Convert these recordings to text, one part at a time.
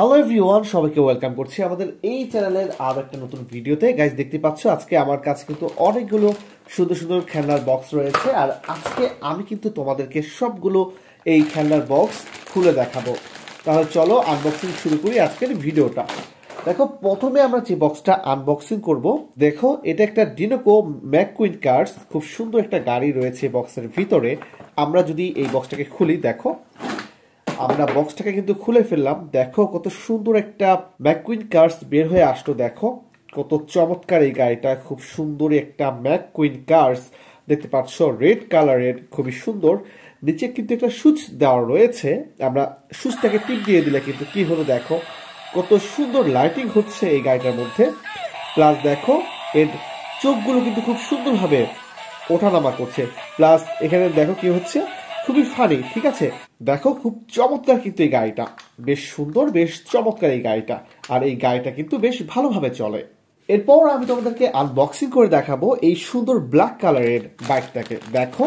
Hello everyone, সবাইকে welcome করছি আমাদের এই চ্যানেলের আরো একটা নতুন ভিডিওতে। গাইস দেখতে পাচ্ছো আজকে আমার কাছে কিন্তু অনেকগুলো সুন্দর সুন্দর খেলনার বক্স রয়েছে আর আজকে আমি কিন্তু তোমাদেরকে সবগুলো এই খেলনার বক্স খুলে দেখাবো। তাহলে চলো আনবক্সিং শুরু করি আজকের ভিডিওটা। দেখো প্রথমে আমরা যে বক্সটা আনবক্সিং করব, দেখো এটা একটা ডিনোকো ম্যাককুইন কার্স, খুব সুন্দর একটা গাড়ি রয়েছে বক্সের ভিতরে। আমরা যদি এই বক্সটাকে খুলি, দেখো আমরা বক্সটাকে কিন্তু খুলে ফেললাম। দেখো কত সুন্দর একটা ম্যাককুইন কার্স বের হয়ে আসলো। দেখো কত চমৎকার এই গাড়িটা, খুব সুন্দর একটা ম্যাককুইন কার্স দেখতে পাচ্ছ, রেড কালারের, খুবই সুন্দর। নিচে কিন্তু একটা সুইচ দেওয়া রয়েছে, আমরা সুইচটাকে টিপ দিয়ে দিলে কিন্তু কি হলো, দেখো কত সুন্দর লাইটিং হচ্ছে এই গাড়িটার মধ্যে। প্লাস দেখো এর চোখগুলো কিন্তু খুব সুন্দরভাবে ওঠানামা করছে। প্লাস এখানে দেখো কি হচ্ছে, খুবই ফানি, ঠিক আছে। দেখো খুব চমৎকার কিন্তু এই গাড়িটা, বেশ সুন্দর, বেশ চমৎকার এই গাড়িটা। আর এই গাড়িটা কিন্তু বেশ ভালোভাবে চলে। এরপর আমি তোমাদেরকে আনবক্সিং করে দেখাবো এই সুন্দর ব্ল্যাক কালারের বাইকটাকে। দেখো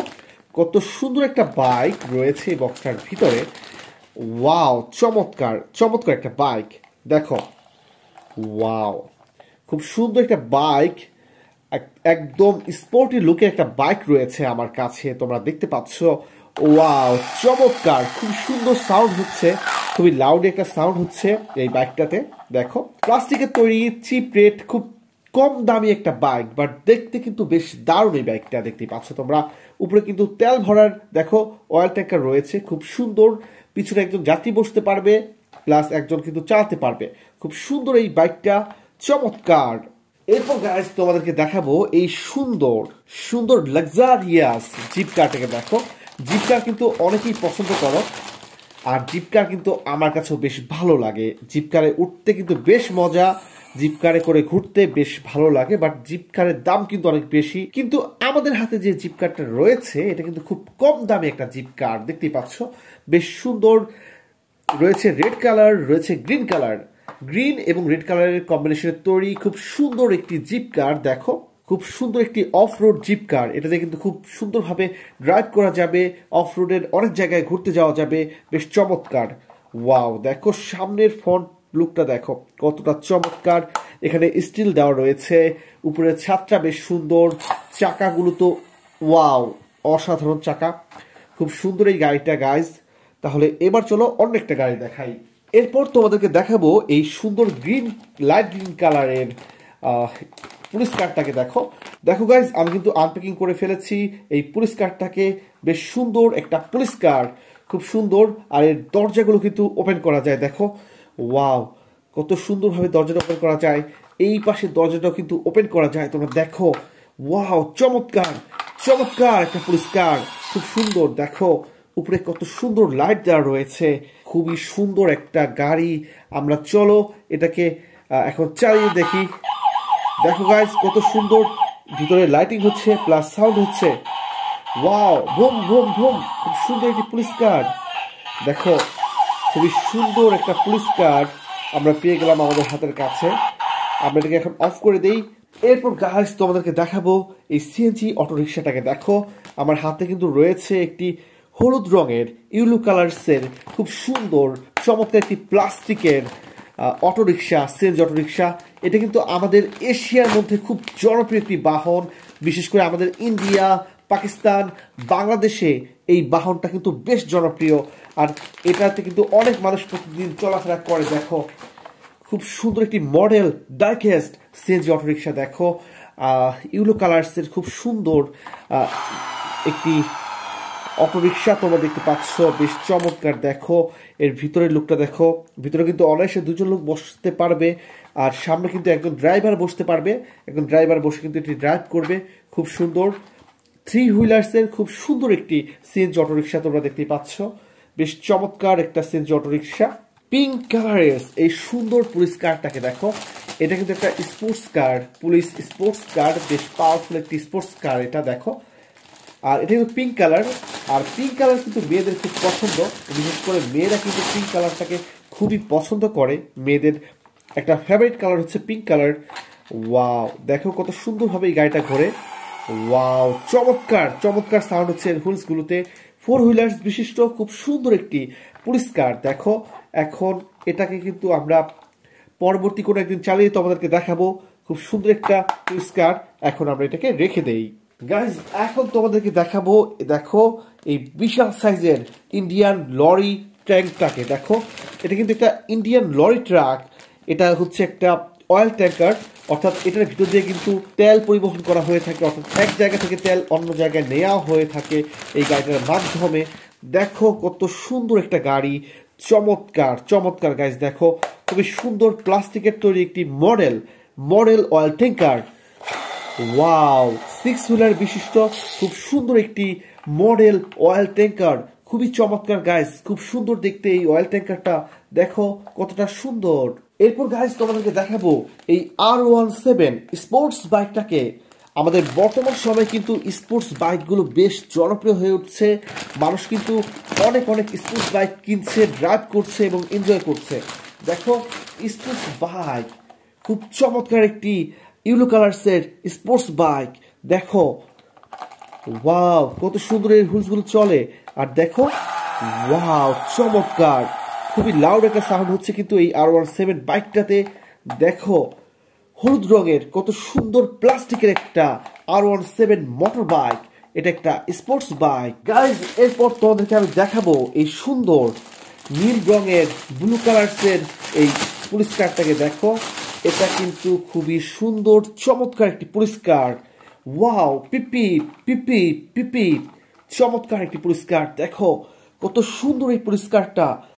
কত সুন্দর একটা বাইক রয়েছে এই বক্সটার ভিতরে। ওয়াও, চমৎকার চমৎকার একটা বাইক। দেখো ওয়াও, খুব সুন্দর একটা বাইক, একদম স্পোর্টি লুকের একটা বাইক রয়েছে আমার কাছে, তোমরা দেখতে পাচ্ছ। ওয়াও, চমৎকার, খুব সুন্দর সাউন্ড হচ্ছে, খুবই লাউড একটা সাউন্ড হচ্ছে এই বাইকটাতে। দেখো প্লাস্টিকের তৈরি, চিপ রেট, খুব কম দামি একটা বাইক, বাট দেখতে কিন্তু বেশ দারুণ এই বাইকটা, দেখতে পাচ্ছ তোমরা। উপরে কিন্তু তেল ভরার দেখো অয়েল ট্যাঙ্কার রয়েছে, খুব সুন্দর। পিছনে একজন যাত্রী বসতে পারবে, প্লাস একজন কিন্তু চালাতে পারবে। খুব সুন্দর এই বাইকটা, চমৎকার। এরপর গাইস তোমাদেরকে দেখাবো এই সুন্দর সুন্দর লাক্সারিয়াস জিপ কারটাকে। দেখো জিপ কার কিন্তু অনেকেই পছন্দ করো, আর জিপ কার কিন্তু আমার কাছেও বেশ ভালো লাগে। জিপ কারে উঠতে কিন্তু বেশ মজা, জিপ কারে করে ঘুরতে বেশ ভালো লাগে, বাট জিপ কারের দাম কিন্তু অনেক বেশি। কিন্তু আমাদের হাতে যে জিপ কারটা রয়েছে এটা কিন্তু খুব কম দামে একটা জিপ কার, দেখতেই পাচ্ছ বেশ সুন্দর। রয়েছে রেড কালার, রয়েছে গ্রিন কালার, গ্রিন এবং রেড কালারের কম্বিনেশনের তৈরি খুব সুন্দর একটি জিপ কার। দেখো খুব সুন্দর একটি অফ রোড জিপ কার, এটাতে কিন্তু খুব সুন্দরভাবে ড্রাইভ করা যাবে, অফ রোডের অনেক জায়গায় ঘুরতে যাওয়া যাবে, বেশ চমৎকার। ওয়াও, দেখো সামনের ফ্রন্ট লুকটা দেখো কতটা চমৎকার, এখানে স্টিল দেওয়া রয়েছে, উপরের ছাদটা বেশ সুন্দর, চাকাগুলো তো ওয়াও, অসাধারণ চাকা, খুব সুন্দর এই গাড়িটা গাইজ। তাহলে এবার চলো অন্য একটা গাড়ি দেখাই। এরপর তোমাদেরকে দেখাবো এই সুন্দর গ্রিন, লাইট গ্রিন কালারের পুলিশ কারটাকে। দেখো দেখো গাইজ আমি কিন্তু আনপ্যাকিং করে ফেলেছি এই পুলিশ কারটাকে, বেশ সুন্দর একটা পুলিশ কার, খুব সুন্দর। আর এর দরজাগুলো কিন্তু ওপেন করা যায়, দেখো ওয়াও কত সুন্দরভাবে দরজাটা ওপেন করা যায়। এই পাশে দরজাটাও কিন্তু ওপেন করা যায়, তোমরা দেখো ওয়াও, চমৎকার চমৎকার একটা পুলিশ কার, খুব সুন্দর। দেখো উপরে কত সুন্দর লাইট দেওয়া রয়েছে, খুবই সুন্দর একটা গাড়ি। আমরা চলো এটাকে এখন চালিয়ে দেখি। দেখো গাইজ কত সুন্দর ভিতরে লাইটিং হচ্ছে, প্লাস সাউন্ড হচ্ছে। ওয়াও, ভুম ভুম ভুম, খুব সুন্দর একটি পুলিশ কার। দেখো খুবই সুন্দর একটা পুলিশ কার আমরা পেয়ে গেলাম আমাদের হাতের কাছে। আমরা এটাকে এখন অফ করে দিই। এরপর গাইজ তোমাদেরকে দেখাবো এই সিএনজি অটোরিক্সাটাকে। দেখো আমার হাতে কিন্তু রয়েছে একটি হলুদ রঙের, ইউলো কালারসের, খুব সুন্দর চমৎকার একটি প্লাস্টিকের অটোরিক্সা, সিএনজি অটোরিক্সা। এটা কিন্তু আমাদের এশিয়ার মধ্যে খুব জনপ্রিয় একটি বাহন, বিশেষ করে আমাদের ইন্ডিয়া, পাকিস্তান, বাংলাদেশে এই বাহনটা কিন্তু বেশ জনপ্রিয়। আর এটাতে কিন্তু অনেক মানুষ প্রতিদিন চলাফেরা করে। দেখো খুব সুন্দর একটি মডেল ডাইকেস্ট সিএনজি অটোরিক্সা, দেখো ইউলো কালারসের, খুব সুন্দর একটি অটোরিক্সা তোমরা দেখতে পাচ্ছ, বেশ চমৎকার। দেখো এর ভিতরের লুকটা দেখো, ভিতরে কিন্তু অনায়াসে দুজন লোক বসতে পারবে, আর সামনে কিন্তু একজন ড্রাইভার বসতে পারবে, একজন ড্রাইভার বসে কিন্তু এটি ড্রাইভ করবে, খুব সুন্দর। থ্রি হুইলার্সের খুব সুন্দর একটি সিএনজি অটোরিক্সা তোমরা দেখতে পাচ্ছ, বেশ চমৎকার একটা সিএনজি অটোরিক্সা। পিঙ্ক কালারের এই সুন্দর পুলিশ কারটাকে দেখো, এটা কিন্তু একটা sports car, police sports car, বেশ পাওয়ারফুল একটি স্পোর্টস কার এটা। দেখো আর এটা কিন্তু পিঙ্ক কালার, আর পিঙ্ক কালার কিন্তু মেয়েদের খুব পছন্দ, বিশেষ করে মেয়েরা কিন্তু পিঙ্ক কালারটাকে খুবই পছন্দ করে, মেয়েদের একটা ফেভারিট কালার হচ্ছে পিঙ্ক কালার। ওয়াও, দেখো কত সুন্দরভাবে এই গাড়িটা ঘোরে। ওয়াও, চমৎকার চমৎকার সাউন্ড হচ্ছে এর হুইলসগুলোতে। ফোর হুইলার্স বিশিষ্ট খুব সুন্দর একটি পুলিশ কার। দেখো এখন এটাকে কিন্তু আমরা পরবর্তী কোনো একদিন চালিয়ে তোমাদেরকে দেখাবো, খুব সুন্দর একটা স্কার। এখন আমরা এটাকে রেখে দেই গাইজ। এখন তোমাদেরকে দেখাবো, দেখো এই বিশাল সাইজের ইন্ডিয়ান লরি ট্যাঙ্কটাকে দেখো। এটা কিন্তু একটা ইন্ডিয়ান লরি ট্রাক, এটা হচ্ছে একটা অয়েল ট্যাঙ্কার, অর্থাৎ এটার ভিতর দিয়ে কিন্তু তেল পরিবহন করা হয়ে থাকে, অর্থাৎ এক জায়গা থেকে তেল অন্য জায়গায় নেওয়া হয়ে থাকে এই গাড়িটার মাধ্যমে। দেখো কত সুন্দর একটা গাড়ি, চমৎকার চমৎকার গাইজ। দেখো খুবই সুন্দর প্লাস্টিকের তৈরি একটি model oil tanker. Wow, 6 wheeler বিশিষ্ট খুব সুন্দর একটি মডেল অয়েল ট্যাঙ্কার, খুবই চমৎকার গাইজ, খুব সুন্দর দেখতে এই অয়েল ট্যাঙ্কারটা, দেখো কতটা সুন্দর। এরপর গাইজ তোমাদেরকে দেখাবো এই R17 স্পোর্টস বাইকটাকে। আমাদের বর্তমান সময়ে কিন্তু স্পোর্টস বাইকগুলো বেশ জনপ্রিয় হয়ে উঠছে, মানুষ কিন্তু অনেক স্পোর্টস বাইক কিনছে, ড্রাইভ করছে এবং এনজয় করছে। দেখো স্পোর্টস বাইক, খুব চমৎকার একটি ইউলো কালারসের স্পোর্টস বাইক, দেখো ওয়াও কত সুন্দর এই হুইলসগুলো চলে। আর দেখো ওয়াও চমৎকার, খুবই লাউড একটা সাউন্ড হচ্ছে কিন্তু এই R17 বাইকটাতে। দেখো হলুদ রঙের কত সুন্দর প্লাস্টিকের একটা R17 মোটর বাইক, এটা একটা স্পোর্টস বাইক গাইজ। এরপর তোমাদেরকে আমি দেখাবো এই সুন্দর নীল রঙের ব্লু কালারসের এই পুলিশ কারটাকে, দেখো এটা কিন্তু খুবই সুন্দর চমৎকার একটি পুলিশ কার। ওয়াও, পিপি পিপি পিপি, চমৎকার একটি পুলিশ কার, দেখো কত সুন্দর এই পুলিশ কারটা।